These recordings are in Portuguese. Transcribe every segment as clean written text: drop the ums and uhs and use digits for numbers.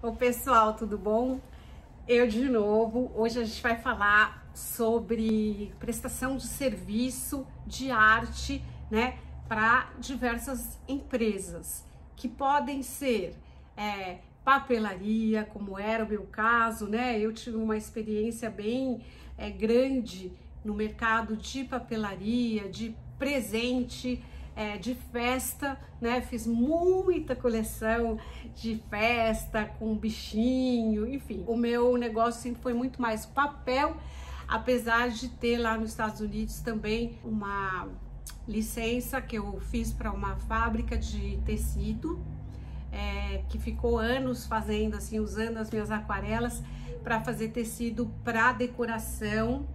Ô pessoal, tudo bom? Eu de novo. Hoje a gente vai falar sobre prestação de serviço de arte, né, para diversas empresas que podem ser papelaria, como era o meu caso, né? Eu tive uma experiência bem grande no mercado de papelaria, de presente, de festa, né? Fiz muita coleção de festa com bichinho, enfim. O meu negócio sempre foi muito mais papel, apesar de ter lá nos Estados Unidos também uma licença que eu fiz para uma fábrica de tecido, que ficou anos fazendo assim, usando as minhas aquarelas para fazer tecido para decoração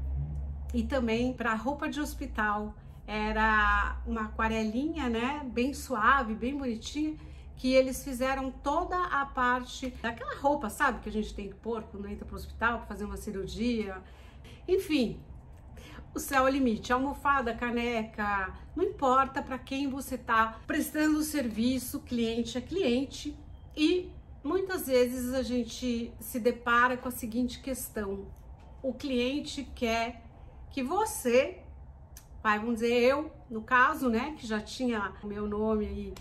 e também para roupa de hospital. Era uma aquarelinha, né, bem suave, bem bonitinha, que eles fizeram toda a parte daquela roupa, sabe, que a gente tem que pôr quando entra pro hospital, pra fazer uma cirurgia, enfim, o céu é o limite, almofada, caneca, não importa para quem você tá prestando o serviço, cliente é cliente, e muitas vezes a gente se depara com a seguinte questão: o cliente quer que você, vamos dizer, eu, no caso, né, que já tinha o meu nome aí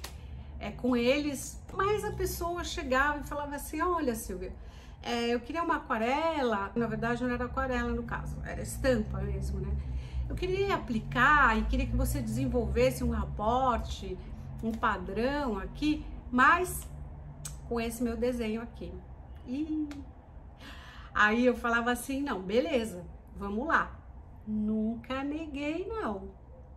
com eles, mas a pessoa chegava e falava assim: olha, Silvia, eu queria uma aquarela, na verdade não era aquarela no caso, era estampa mesmo, né? Eu queria aplicar e queria que você desenvolvesse um reporte, um padrão aqui, mas com esse meu desenho aqui. E aí eu falava assim: não, beleza, vamos lá. Nunca neguei, não.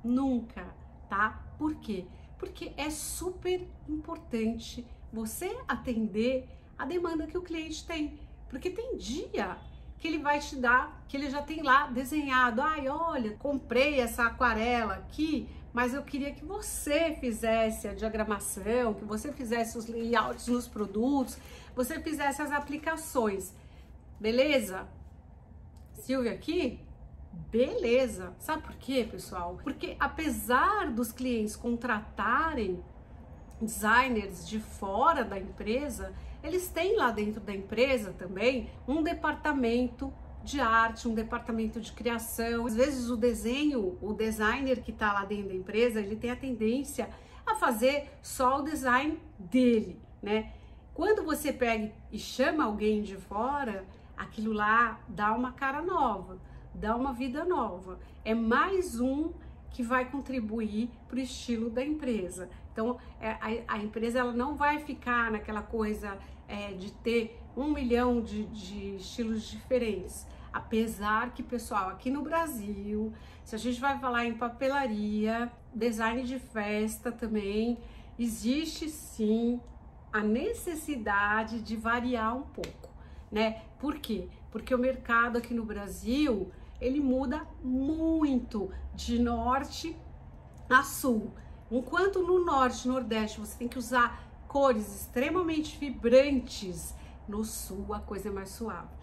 Nunca, tá? Por quê? Porque é super importante você atender a demanda que o cliente tem. Porque tem dia que ele vai te dar, que ele já tem lá desenhado. Ai, olha, comprei essa aquarela aqui, mas eu queria que você fizesse a diagramação, que você fizesse os layouts nos produtos, você fizesse as aplicações. Beleza? Silvia aqui? Beleza. Sabe por quê, pessoal? Porque apesar dos clientes contratarem designers de fora da empresa, eles têm lá dentro da empresa também um departamento de arte, um departamento de criação. Às vezes o desenho, o designer que está lá dentro da empresa, ele tem a tendência a fazer só o design dele, né? Quando você pega e chama alguém de fora, aquilo lá dá uma cara nova, dá uma vida nova, é mais um que vai contribuir para o estilo da empresa. Então a empresa, ela não vai ficar naquela coisa de ter 1 milhão de estilos diferentes, apesar que, pessoal, aqui no Brasil, se a gente vai falar em papelaria, design de festa também, existe sim a necessidade de variar um pouco, né? Por quê? Porque o mercado aqui no Brasil, ele muda muito de norte a sul. Enquanto no norte e nordeste você tem que usar cores extremamente vibrantes, no sul a coisa é mais suave.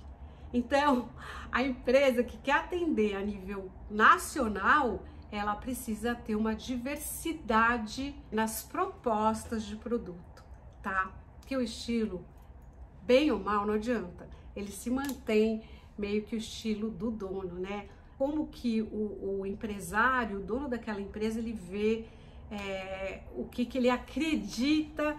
Então, a empresa que quer atender a nível nacional, ela precisa ter uma diversidade nas propostas de produto, tá? Porque o estilo, bem ou mal, não adianta. Ele se mantém meio que o estilo do dono, né? Como que o empresário, o dono daquela empresa, ele vê o que ele acredita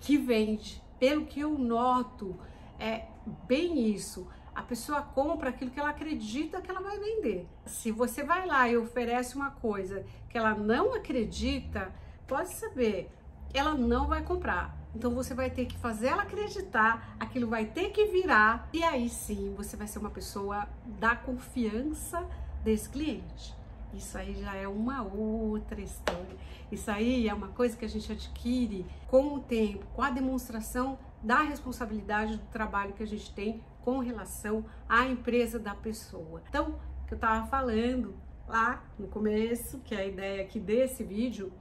que vende. Pelo que eu noto, é bem isso. A pessoa compra aquilo que ela acredita que ela vai vender. Se você vai lá e oferece uma coisa que ela não acredita, pode saber, ela não vai comprar. Então você vai ter que fazer ela acreditar, aquilo vai ter que virar, e aí sim você vai ser uma pessoa da confiança desse cliente. Isso aí já é uma outra história. Isso aí é uma coisa que a gente adquire com o tempo, com a demonstração da responsabilidade do trabalho que a gente tem com relação à empresa da pessoa. Então, o que eu tava falando lá no começo, que a ideia aqui desse vídeo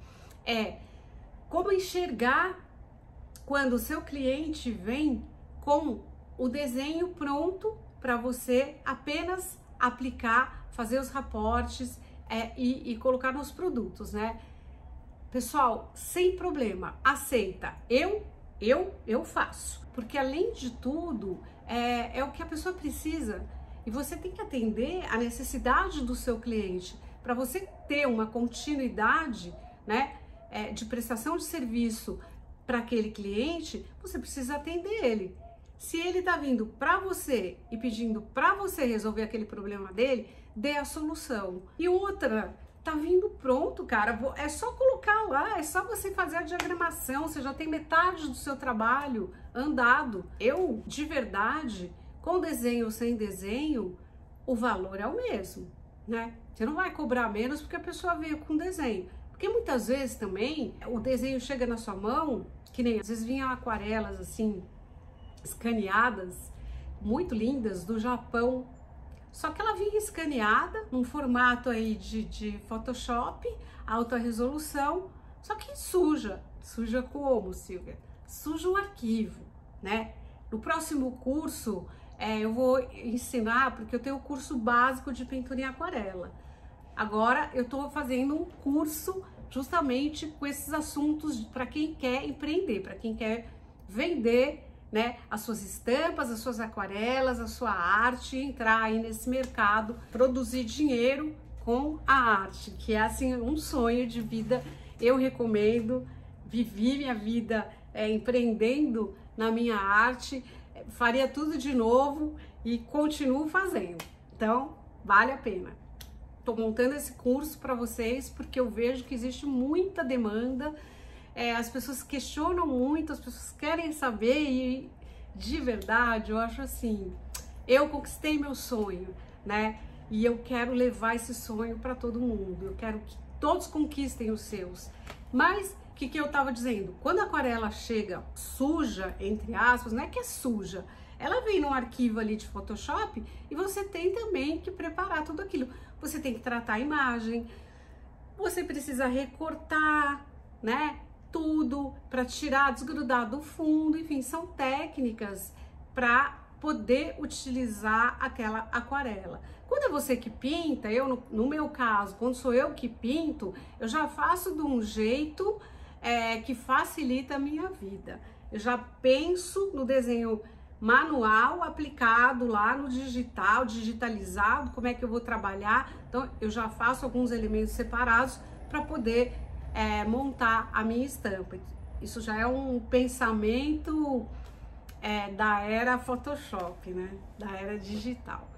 é como enxergar quando o seu cliente vem com o desenho pronto para você apenas aplicar, fazer os reportes e colocar nos produtos, né? Pessoal, sem problema, aceita, eu faço. Porque além de tudo, é o que a pessoa precisa. E você tem que atender a necessidade do seu cliente para você ter uma continuidade, né, de prestação de serviço para aquele cliente. Você precisa atender ele. Se ele está vindo para você e pedindo para você resolver aquele problema dele, dê a solução. E outra, tá vindo pronto, cara, é só colocar lá, é só você fazer a diagramação, você já tem metade do seu trabalho andado. Eu, de verdade, com desenho ou sem desenho, o valor é o mesmo, né? Você não vai cobrar menos porque a pessoa veio com desenho. Porque muitas vezes também, o desenho chega na sua mão, que nem às vezes vinha aquarelas assim, escaneadas, muito lindas, do Japão. Só que ela vinha escaneada, num formato aí de Photoshop, alta resolução, só que suja. Suja como, Silvia? Suja o arquivo, né? No próximo curso, eu vou ensinar, porque eu tenho o curso básico de pintura em aquarela. Agora, eu tô fazendo um curso justamente com esses assuntos para quem quer empreender, para quem quer vender, né, as suas estampas, as suas aquarelas, a sua arte, entrar aí nesse mercado, produzir dinheiro com a arte, que é assim um sonho de vida. Eu recomendo, vivi minha vida empreendendo na minha arte, faria tudo de novo e continuo fazendo, então vale a pena. Estou montando esse curso para vocês porque eu vejo que existe muita demanda. As pessoas questionam muito, as pessoas querem saber e, de verdade, eu acho assim, eu conquistei meu sonho, né? E eu quero levar esse sonho para todo mundo, eu quero que todos conquistem os seus. Mas, o que eu tava dizendo? Quando a aquarela chega suja, entre aspas, não é que é suja, ela vem num arquivo ali de Photoshop e você tem também que preparar tudo aquilo. Você tem que tratar a imagem, você precisa recortar, né? Tudo para tirar, desgrudar do fundo, enfim, são técnicas para poder utilizar aquela aquarela. Quando é você que pinta, eu no meu caso, quando sou eu que pinto, eu já faço de um jeito que facilita a minha vida. Eu já penso no desenho manual aplicado lá no digital, digitalizado, como é que eu vou trabalhar. Então, eu já faço alguns elementos separados para poder montar a minha estampa. Isso já é um pensamento da era Photoshop, né? Da era digital.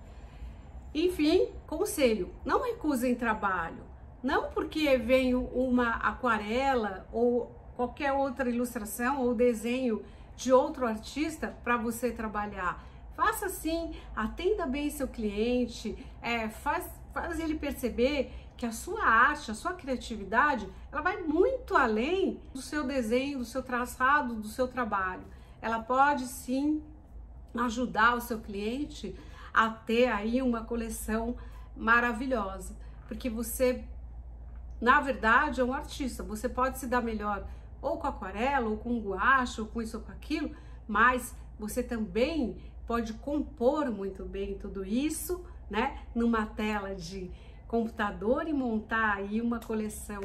Enfim, conselho, não recusem trabalho, não porque veio uma aquarela ou qualquer outra ilustração ou desenho de outro artista para você trabalhar. Faça sim, atenda bem seu cliente, faz ele perceber que a sua arte, a sua criatividade, ela vai muito além do seu desenho, do seu traçado, do seu trabalho. Ela pode sim ajudar o seu cliente a ter aí uma coleção maravilhosa, porque você, na verdade, é um artista. Você pode se dar melhor ou com aquarela, ou com guache, ou com isso ou com aquilo, mas você também pode compor muito bem tudo isso, né, numa tela de computador e montar aí uma coleção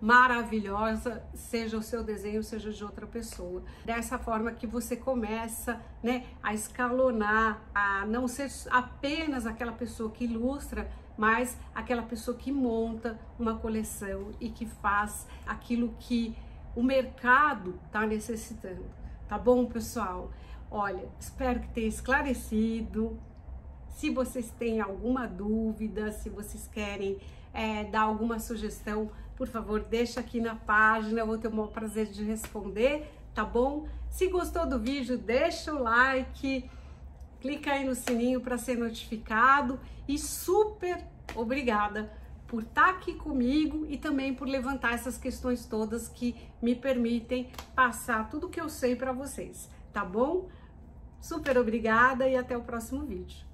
maravilhosa, seja o seu desenho, seja de outra pessoa. Dessa forma que você começa, né, a escalonar, a não ser apenas aquela pessoa que ilustra, mas aquela pessoa que monta uma coleção e que faz aquilo que o mercado está necessitando. Tá bom, pessoal? Olha, espero que tenha esclarecido. Se vocês têm alguma dúvida, se vocês querem dar alguma sugestão, por favor, deixa aqui na página, eu vou ter o maior prazer de responder, tá bom? Se gostou do vídeo, deixa o like, clica aí no sininho para ser notificado e super obrigada por estar aqui comigo e também por levantar essas questões todas que me permitem passar tudo que eu sei para vocês, tá bom? Super obrigada e até o próximo vídeo.